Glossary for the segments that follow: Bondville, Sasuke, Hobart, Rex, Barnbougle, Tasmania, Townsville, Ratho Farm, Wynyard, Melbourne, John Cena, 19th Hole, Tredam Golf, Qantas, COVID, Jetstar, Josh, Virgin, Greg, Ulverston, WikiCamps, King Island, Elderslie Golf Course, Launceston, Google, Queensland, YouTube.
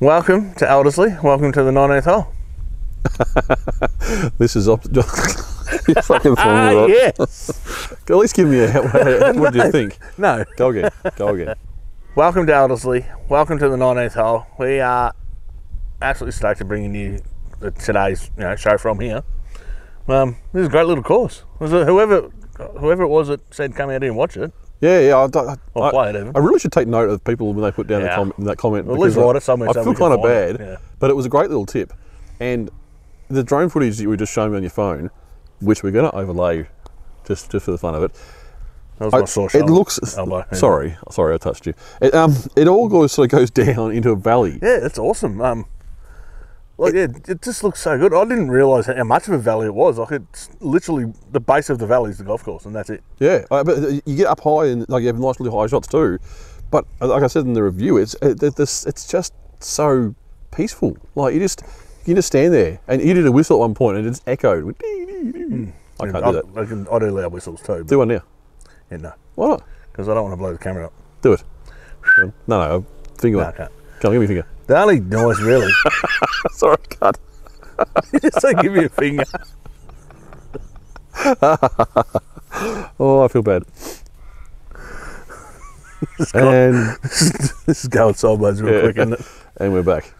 Welcome to Elderslie. Welcome to the 19th hole. This is You're fucking following me up. Yes. At least give me a what do you think? No. Go again. Go again. Welcome to Elderslie. Welcome to the 19th hole. We are absolutely stoked to bring you today's show from here. This is a great little course. Was it whoever it was that said come out here and watch it? Yeah, yeah. Or play it even. I really should take note of people when they put down that comment. Well, at least write it somewhere. I feel kind of bad, but it was a great little tip. And the drone footage that you were just showing me on your phone, which we're going to overlay just for the fun of it. That was my sore shoulder. It looks. Elbow, yeah. Sorry, I touched you. It all sort of goes down into a valley. Yeah, that's awesome. It just looks so good. I didn't realise how much of a valley it was. Like, it's literally the base of the valley is the golf course, and that's it. Yeah, but you get up high and you have nice little high shots too. But like I said in the review, it's just so peaceful. Like, you just stand there, and you did a whistle at one point, and it just echoed. I can't do that. I do loud whistles too. Do one now. Yeah, no. Why not? Because I don't want to blow the camera up. Do it. No, finger one. No, come on, give me a finger. The only noise really. Sorry, cut. Just say give me a finger. Oh, I feel bad. This is going sideways real quick, isn't it? And we're back.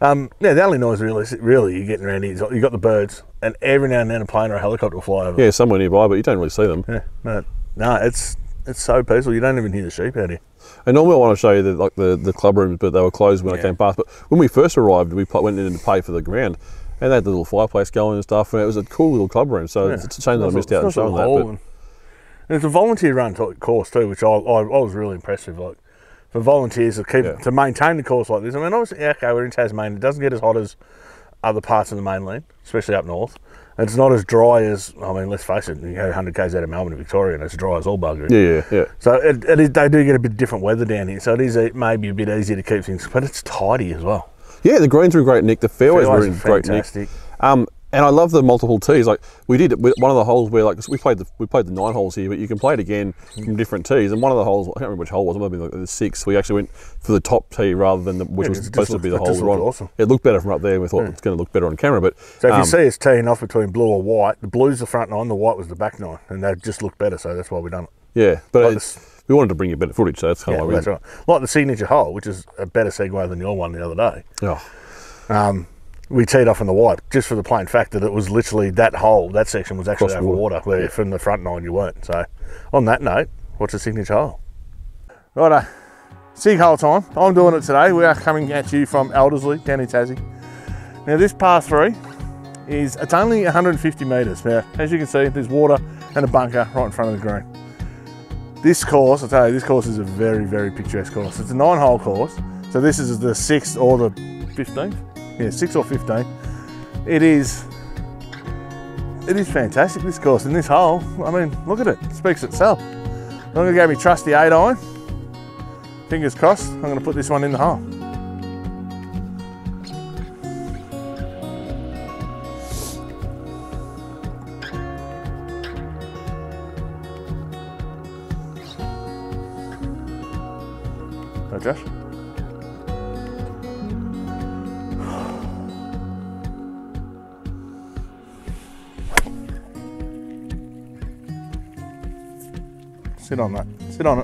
The only noise really you're getting around here is you got the birds, and every now and then a plane or a helicopter will fly over. Yeah, somewhere nearby, but you don't really see them. Yeah, no, it's so peaceful. You don't even hear the sheep out here. And normally I want to show you the club rooms, but they were closed when I came past. But when we first arrived, we went in to pay for the ground, and they had the little fireplace going and stuff. And it was a cool little club room. So it's a shame that I missed out on showing that. But it's a volunteer-run course too, which I was really impressed with. Like, for volunteers to to maintain the course like this. I mean, obviously, okay, we're in Tasmania. It doesn't get as hot as other parts of the mainland, especially up north. It's not as dry as, I mean, let's face it, you go 100 k's out of Melbourne to Victoria and it's dry as all bugger. Yeah. So they do get a bit different weather down here, so it may be a bit easier to keep things, but it's tidy as well. Yeah, the greens were great, Nick. The fairways were in great, Nick. And I love the multiple tees. Like, we did one of the holes where, like, we played the 9 holes here, but you can play it again from different tees. And one of the holes, I can't remember which hole it was, maybe like the 6th. We actually went for the top tee rather than which was supposed to be the hole we were on. Awesome. It looked better from up there, and we thought it's going to look better on camera. But so if you see us teeing off between blue or white, the blue's the front 9, the white was the back 9, and they just looked better. So that's why we done it. Yeah, but like we wanted to bring you better footage, so that's kind of why we did. Right. Like the signature hole, which is a better segue than your one the other day. Oh. We teed off in the white just for the plain fact that it was literally that hole, that section was actually over water, where from the front 9 you weren't. So on that note, what's a signature hole? Righto, sig hole time. I'm doing it today. We are coming at you from Elderslie, down in Tassie. Now this par 3 it's only 150 metres. Now, as you can see, there's water and a bunker right in front of the green. This course, I'll tell you, this course is a very, very picturesque course. It's a 9-hole course. So this is the 6th or the 15th. Yeah, 6 or 15. It is fantastic, this course, and this hole, I mean, look at it speaks itself. I'm going to go my trusty 8-iron, fingers crossed, I'm going to put this one in the hole. Hi, Josh. Sit on that. Sit on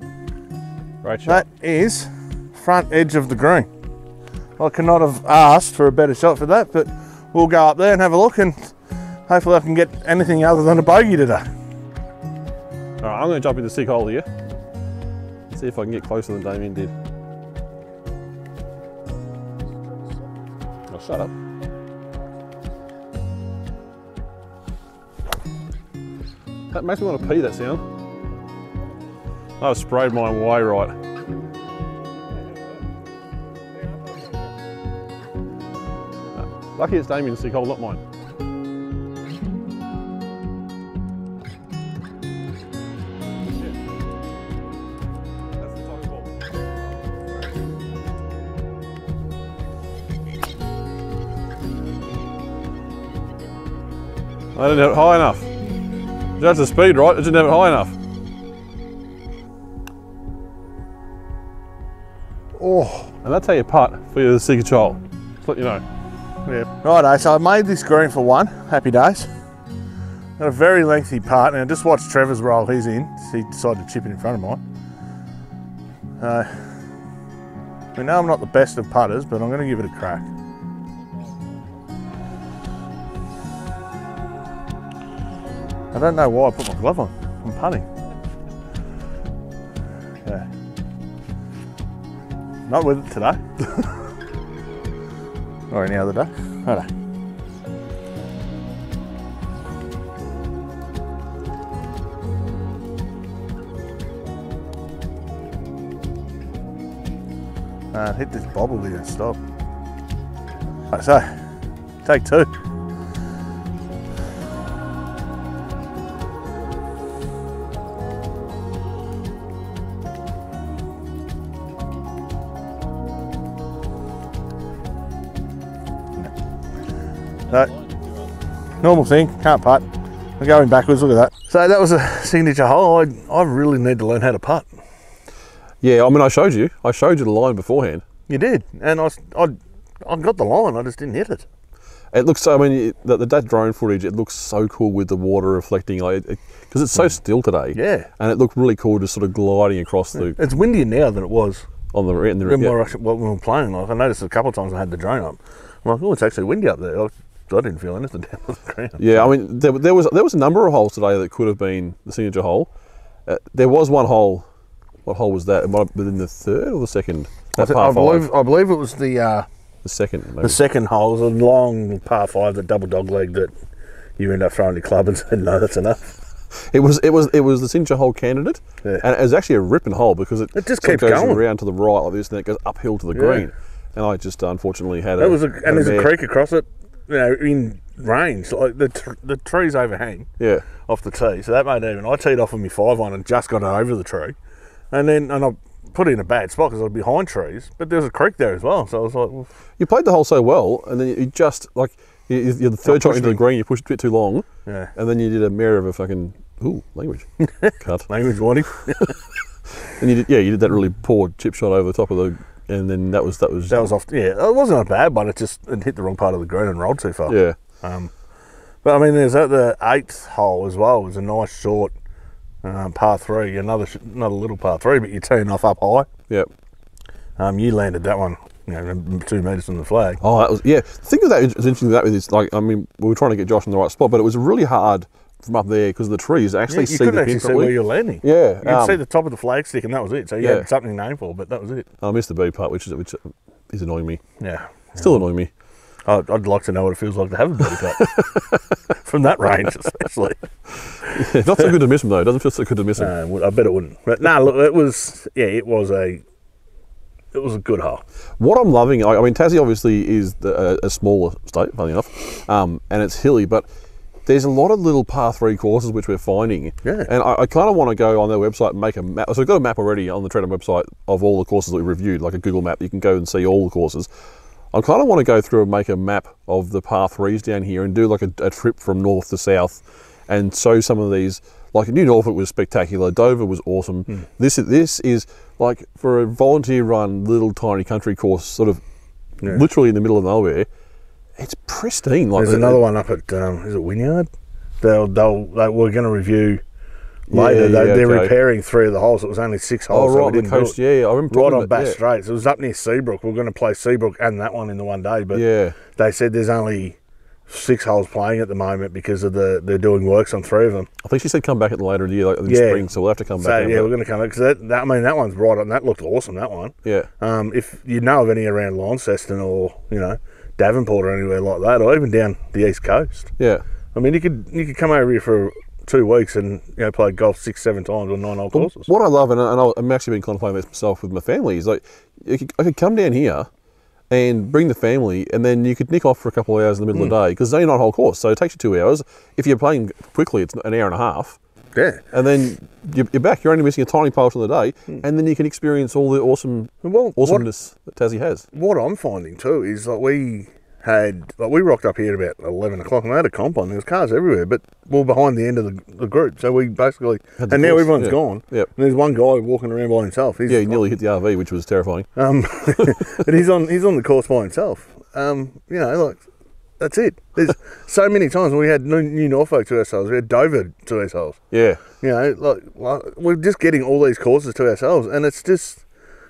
it. Great shot. That is front edge of the green. I could not have asked for a better shot for that, but we'll go up there and have a look, and hopefully I can get anything other than a bogey today. All right, I'm going to jump in the sig hole here. See if I can get closer than Damien did. Oh, shut up. That makes me want to pee, that sound. I've sprayed mine way right. No. Lucky it's Damien's Seacole, not mine. I didn't have it high enough. That's the speed, right? It didn't have it high enough. Oh, And that's how you putt for your sea control. Just let you know. Yeah. Righto, so I made this green for one. Happy days. Got a very lengthy putt, and I just watched Trevor's roll he's in. He decided to chip it in front of mine. We know I'm not the best of putters, but I'm going to give it a crack. I don't know why I put my glove on. I'm putting. Okay. Not with it today. Or any other day. Righto. Hit this bobble here and stop. Right, so, take two. No. Normal thing, can't putt. I'm going backwards, look at that. So that was a signature hole. I really need to learn how to putt. Yeah, I mean, I showed you the line beforehand. You did, and I got the line, I just didn't hit it. It looks, I mean, that drone footage, it looks so cool with the water reflecting, like, because it's so still today. Yeah. And it looked really cool just sort of gliding across the... It's windier now than it was. On the rear. When we were playing, like, I noticed a couple of times I had the drone up. I'm like, oh, it's actually windy up there. I didn't feel anything down on the ground. Yeah, I mean, there was a number of holes today that could have been the signature hole. There was one hole. What hole was that? It might have been the third or the second. That par five. I believe it was the second. Maybe. The second hole was a long par five, the double dog leg that you end up throwing your club and saying no, that's enough. It was the signature hole candidate, yeah. And it was actually a ripping hole because it just keeps going around to the right like this, and then it goes uphill to the green. And I just unfortunately had and there's a creek across it. You know, in range, like the trees overhang off the tee, so that made it even. I teed off on my 5-iron and just got it over the tree, and I put it in a bad spot because I was behind trees, but there was a creek there as well, so I was like, well, you played the hole so well, and then you just like you're the third shot into the green, you pushed a bit too long, and then you did a mirror of a fucking language cut language warning, and you did that really poor chip shot over the top of the. And then that was off. Yeah, it wasn't a bad one. It hit the wrong part of the green and rolled too far. Yeah. But I mean, there's at the 8th hole as well. It was a nice short par 3, another little par 3. But you turn off up high. Yep. You landed that one, you know, 2 metres from the flag. Oh, that was yeah. Think of that. It's interesting that with this. Like, I mean, we were trying to get Josh in the right spot, but it was really hard from up there because of the trees. Actually, you couldn't actually see where you're landing. Yeah, you could see the top of the flag stick, and that was it. So you had something to aim for, but that was it. I missed the B part, which is annoying me. Yeah, still annoying me. I'd like to know what it feels like to have a B part from that range, especially. Yeah, not so good to miss them though. It doesn't feel so good to miss them. I bet it wouldn't. But no, look, it was a good hole. What I'm loving, I mean, Tassie obviously is a smaller state, funny enough, and it's hilly, but there's a lot of little par 3 courses which we're finding, and I kind of want to go on their website and make a map. So I've got a map already on the Tredam website of all the courses that we reviewed, like a Google map. You can go and see all the courses. I kind of want to go through and make a map of the par 3s down here and do like a trip from north to south and show some of these. Like New Norfolk was spectacular. Dover was awesome. This is like for a volunteer run little tiny country course, sort of literally in the middle of nowhere. It's pristine. Like there's another one up at is it Wynyard? They were going to review later. They're repairing 3 of the holes. It was only 6 holes. Oh, right, so on the coast. Yeah, I remember. Right on Bass Straits. It was up near Seabrook. We were going to play Seabrook and that one in the one day, but they said there's only 6 holes playing at the moment because of they're doing works on 3 of them. I think she said come back at the later in the year, like in spring. So we'll have to come back. So we're going to come back because that I mean that one's right on. That looked awesome. That one. Yeah. If you know of any around Launceston or Davenport or anywhere like that, or even down the east coast. Yeah, I mean, you could come over here for 2 weeks and play golf 6, 7 times on 9-hole courses. What I love, and I'm actually been contemplating this myself with my family, is like I could come down here and bring the family, and then you could nick off for a couple of hours in the middle of the day because it's only 9-hole course, so it takes you 2 hours. If you're playing quickly, it's an hour and a half. Yeah, and then you're back. You're only missing a tiny part of the day, and then you can experience all the awesomeness that Tassie has. What I'm finding too is like we had, like, we rocked up here at about 11 o'clock and they had a comp on. There was cars everywhere, but we were behind the end of the group. So we basically, and now everyone's gone. Yep. And there's one guy walking around by himself. He's, he nearly hit the RV, which was terrifying. But he's on the course by himself. You know, like, that's it. There's so many times we had New Norfolk to ourselves. We had Dover to ourselves. Yeah. You know, like we're just getting all these courses to ourselves, and it's just,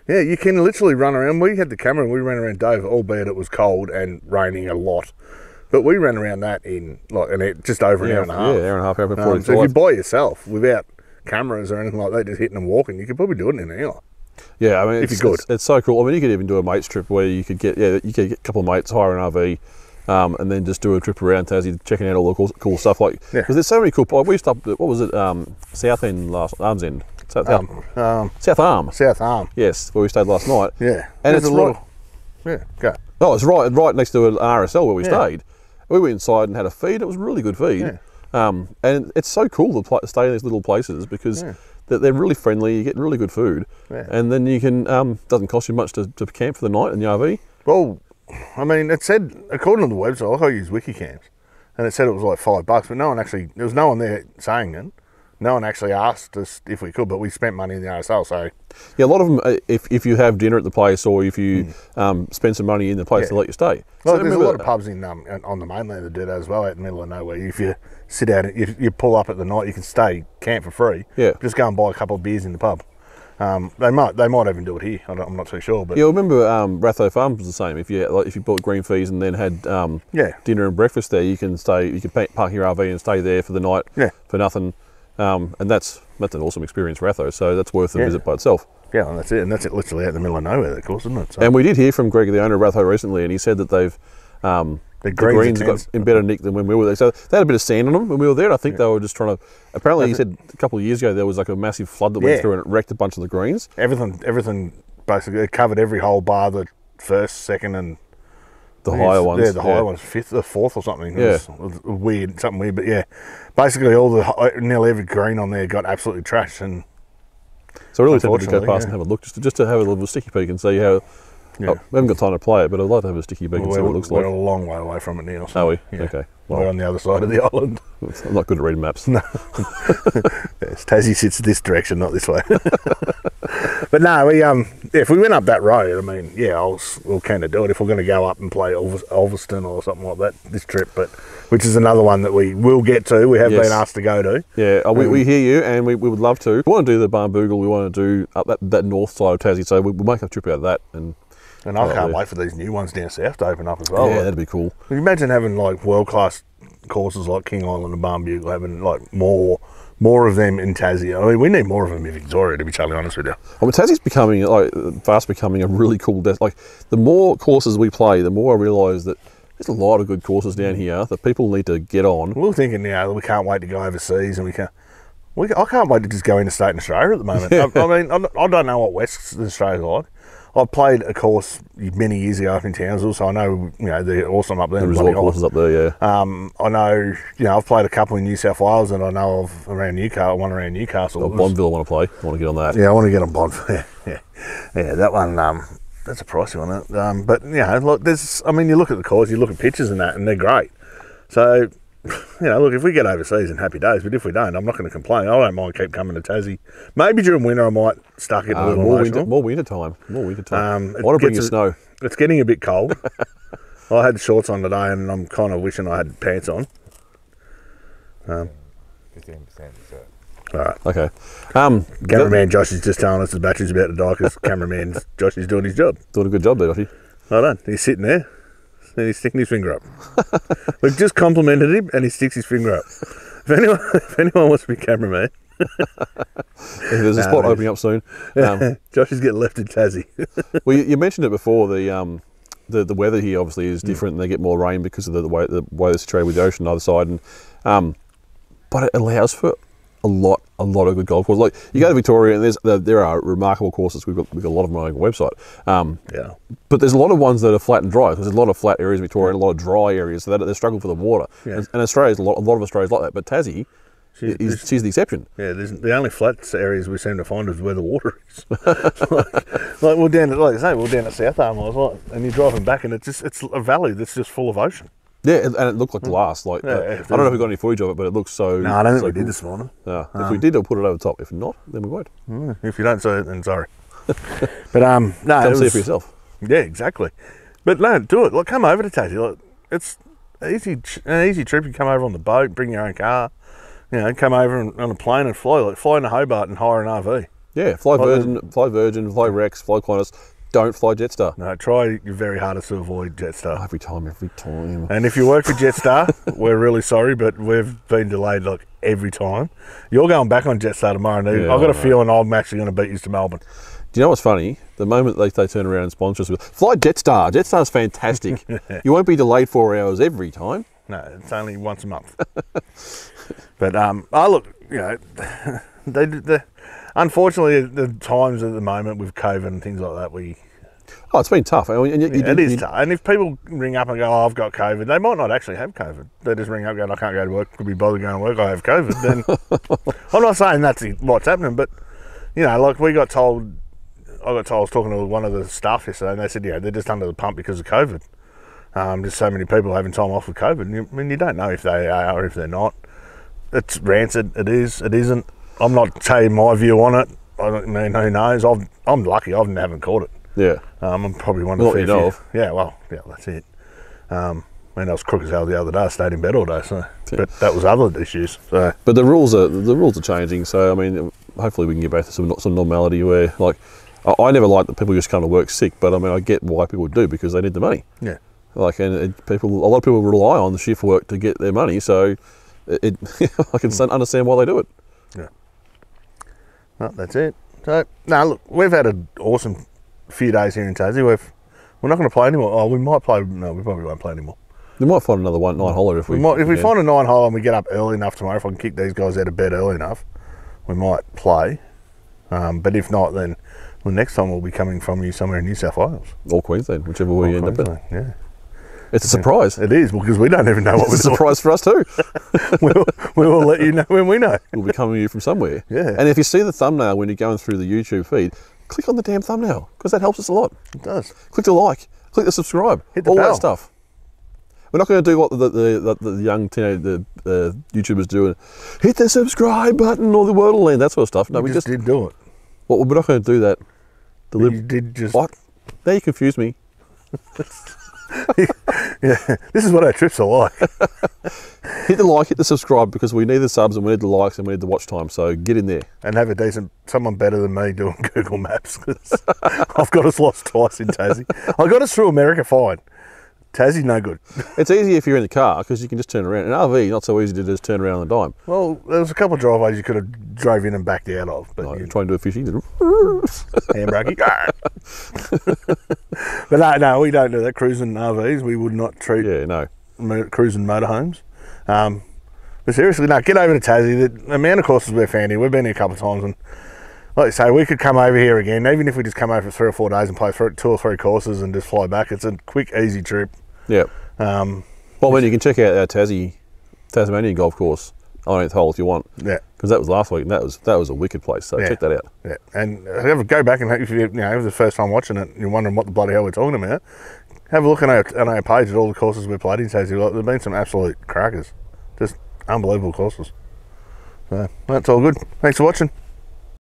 yeah, you can literally run around. We had the camera and we ran around Dover, albeit it was cold and raining a lot. But we ran around that in, like, just over an hour and a half. Yeah, hour and a half, hour before it's so if you're by yourself without cameras or anything like that, just hitting and walking, you could probably do it in an hour. Yeah, I mean, if you could. It's so cool. I mean, you could even do a mate's trip where you could get, you could get a couple of mates, hire an RV, and then just do a trip around Tassie, checking out all the cool stuff. Like, because there's so many cool. Like, we stopped at, what was it, Arms End. South Arm. South Arm. Yes, where we stayed last night. Yeah. And it's right. Yeah, go. No, it's right next to an RSL where we stayed. We went inside and had a feed. It was a really good feed. Yeah. And it's so cool to stay in these little places because they're really friendly. You get really good food. Yeah. And then you can, doesn't cost you much to camp for the night in the RV. Well, I mean, it said, according to the website, I use WikiCamps, and it said it was like $5, but no one actually, there was no one there saying it. No one actually asked us if we could, but we spent money in the RSL, so. Yeah, a lot of them, if you have dinner at the place or if you spend some money in the place, they let you stay. Well, so there's a lot of pubs in on the mainland that do that as well, out in the middle of nowhere. If you sit out, you pull up at the night, you can stay, camp for free. Yeah. Just go and buy a couple of beers in the pub. They might even do it here. I'm not too sure. But yeah, I remember Ratho Farm was the same. If you bought green fees and then had dinner and breakfast there, you can stay. You can park your RV and stay there for the night for nothing. And that's an awesome experience, Ratho. So that's worth the visit by itself. Yeah, and that's it. And that's it, literally out in the middle of nowhere, of course, isn't it? So. And we did hear from Greg, the owner of Ratho, recently, and he said that they've the greens got in better nick than when we were there. So they had a bit of sand on them when we were there. I think they were just trying to. Apparently, he said a couple of years ago there was like a massive flood that went through and it wrecked a bunch of the greens. Everything basically it covered every hole bar the first, second, and the higher ones. Yeah, the higher ones, fifth, or fourth, or something. Yeah, it was weird, something weird. But yeah, basically nearly every green on there got absolutely trashed, and so I really tempted to go past and have a look just to have a little sticky peek and see how. Yeah. Oh, we haven't got time to play it, but I'd like to have a sticky beak and see what it looks like. We're a long way away from it now. So. Are we? Yeah. Okay. Well, we're on the other side of the island. I'm not good at reading maps. No. Yes, Tassie sits this direction, not this way. But no, if we went up that road, I mean, we'll kind of do it if we're going to go up and play Ulverston or something like that this trip, but which is another one that we will get to. We have been asked to go to. Yeah, we hear you, and we would love to. We want to do the Barnbougle. We want to do up that north side of Tassie, so we'll make a trip out of that. And I can't wait for these new ones down south to open up as well. Yeah, that'd be cool. Can you imagine having like world-class courses like King Island and Barnbougle, having like more of them in Tassie. I mean, we need more of them in Victoria, to be totally honest with you. I mean, Tassie's becoming fast becoming a really cool like the more courses we play, the more I realise that there's a lot of good courses down here that people need to get on. We're thinking now that we can't wait to go overseas, and I can't wait to just go interstate in Australia at the moment. I mean, I don't know what Western Australia's like. I played a course many years ago up in Townsville, so I know they're awesome up there. The resort courses up there, yeah. I know I've played a couple in New South Wales, and I know of around Newcastle, one around Newcastle. Oh, Bondville, I want to get on that. Yeah, I want to get on Bondville. Yeah, that one. That's a pricey one. But look, I mean, you look at the course, you look at pictures and that, and they're great. So, look, if we get overseas, and happy days. But if we don't, I'm not going to complain. I don't mind keep coming to Tassie. Maybe during winter, I might start getting a little more winter time. I want to bring you snow. It's getting a bit cold. I had shorts on today, and I'm kind of wishing I had pants on. 15%. All right. Okay. Cameraman Josh is just telling us his battery's about to die because cameraman Josh is doing his job. Doing a good job there, Joshy. I don't. He's sitting there. And he's sticking his finger up. We've just complimented him, and he sticks his finger up. If anyone wants to be cameraman, there's a spot opening up soon. Josh is getting left in Tassie. Well, you mentioned it before. The weather here obviously is different, and they get more rain because of the way they're situated with the ocean on either side. And but it allows for a lot of good golf courses. Like you go to Victoria, and there are remarkable courses. We've got a lot of them on our website. But there's a lot of ones that are flat and dry. There's a lot of flat areas in Victoria and a lot of dry areas, so they struggle for the water. And Australia's a lot of Australia's like that. But Tassie, She's the exception. Yeah, the only flat areas we seem to find is where the water is. like we're down at, like I say, we're down at South Arm. I was like, and you're driving back, and it's a valley that's just full of ocean. Yeah, and it looked like glass. Like I don't know if we got any footage of it, but it looks so. No, I don't think we did this morning. If we did, I'll put it over the top. If not, then we won't. If you don't say it, then sorry. But no, come see it for yourself. Yeah, exactly. But no, do it. Like, come over to Tassie. Like, it's an easy trip. You come over on the boat, bring your own car. You know, come over on a plane and fly. Like, fly into Hobart and hire an RV. Yeah, fly Virgin, fly Rex, fly Qantas. Don't fly Jetstar. No, try your very hardest to avoid Jetstar. Every time. And if you work for Jetstar, we're really sorry, but we've been delayed like every time. You're going back on Jetstar tomorrow, dude. Yeah, I've got a feeling I'm actually going to beat you to Melbourne. Do you know what's funny? The moment they turn around and sponsor us with, fly Jetstar. Jetstar's fantastic. You won't be delayed 4 hours every time. No, it's only once a month. But, look, you know, unfortunately, the times at the moment with COVID and things like that, it's been tough. It is tough. And if people ring up and go, "Oh, I've got COVID," they might not actually have COVID. They just ring up going, "I can't go to work. Could be bothered going to work. I have COVID." Then I'm not saying that's what's happening, but you know, like we got told. I was talking to one of the staff yesterday, and they said, "Yeah, they're just under the pump because of COVID. Just so many people having time off with COVID." And you don't know if they are or if they're not. It's rancid. It is. It isn't. I'm not saying my view on it. I mean, who knows? I'm lucky. I haven't caught it. Yeah. I'm probably one of the few. Yeah. Well. Yeah. That's it. I mean, I was crook as hell the other day. I stayed in bed all day. So, yeah. But that was other issues. So. But the rules are changing. So I mean, hopefully we can get back to some normality where, like, I never liked that people just come to work sick. But I mean, I get why people do, because they need the money. Yeah. Like, and people, a lot of people rely on the shift work to get their money. So, I can understand why they do it. Yeah. No, that's it. So, no, look, we've had an awesome few days here in Tassie. We're not going to play anymore. Oh, we might play. No, we probably won't play anymore. We might find another 9-holer if we find a 9-holer and we get up early enough tomorrow. If I can kick these guys out of bed early enough, we might play. But if not, then next time we'll be coming from you somewhere in New South Wales or Queensland, whichever way you end up at. Yeah. It's a surprise. It is, because we don't even know what we're doing. It's a surprise for us too. we will let you know when we know. We'll be coming to you from somewhere. Yeah. And if you see the thumbnail when you're going through the YouTube feed, click on the damn thumbnail, because that helps us a lot. It does. Click the like, click the subscribe, hit the all bell. That stuff. We're not going to do what the young YouTubers do and hit the subscribe button or the wordle and that sort of stuff. No, we just did do it. Well, we're not going to do that. You did just... What? Now you confuse me. Yeah, this is what our trips are like. Hit the like, hit the subscribe, because we need the subs and we need the likes and we need the watch time, so get in there. And have someone better than me doing Google Maps, because I've got us lost twice in Tassie. I got us through America fine. Tassie, no good. It's easy if you're in the car, because you can just turn around. In an RV, not so easy to just turn around on a dime. Well, there was a couple of driveways you could have drove in and backed out of. But you're trying to do a fishing. But no, we don't do that. Cruising RVs, we would not treat cruising motorhomes. But seriously, no, get over to Tassie. The amount of courses we've found here, we've been here a couple of times, and like you say, we could come over here again, even if we just come over for 3 or 4 days and play 2 or 3 courses and just fly back. It's a quick, easy trip. Yeah. Well, then you can check out our Tasmanian golf course, 9th hole, if you want. Yeah. Because that was last week, and that was a wicked place. So check that out. Yeah. And go back, and if you know, if the first time watching it, you're wondering what the bloody hell we're talking about, have a look on our page at all the courses we played in Tassie. Like, there've been some absolute crackers, just unbelievable courses. So that's all good. Thanks for watching.